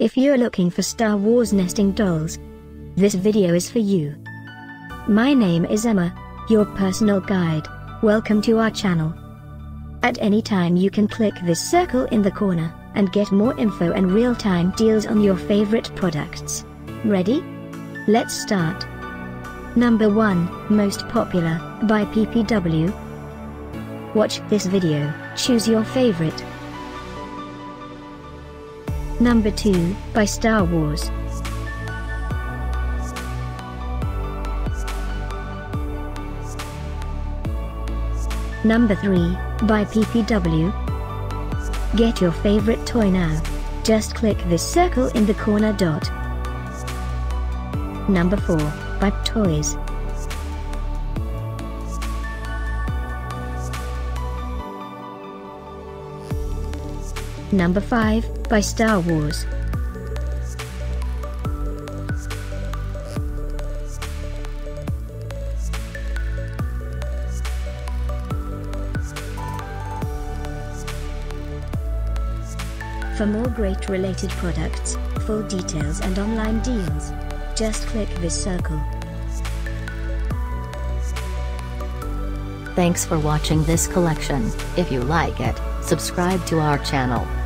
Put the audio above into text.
If you're looking for Star Wars nesting dolls, this video is for you. My name is Emma, your personal guide. Welcome to our channel. At any time you can click this circle in the corner, and get more info and real-time deals on your favorite products. Ready? Let's start. Number 1, Most Popular, by PPW. Watch this video, choose your favorite. Number 2, by Star Wars. Number 3, by PPW. Get your favorite toy now. Just click this circle in the corner dot. Number 4, by Toys. Number 5, by Star Wars. For more great related products, full details and online deals, just click this circle. Thanks for watching this collection. If you like it, subscribe to our channel.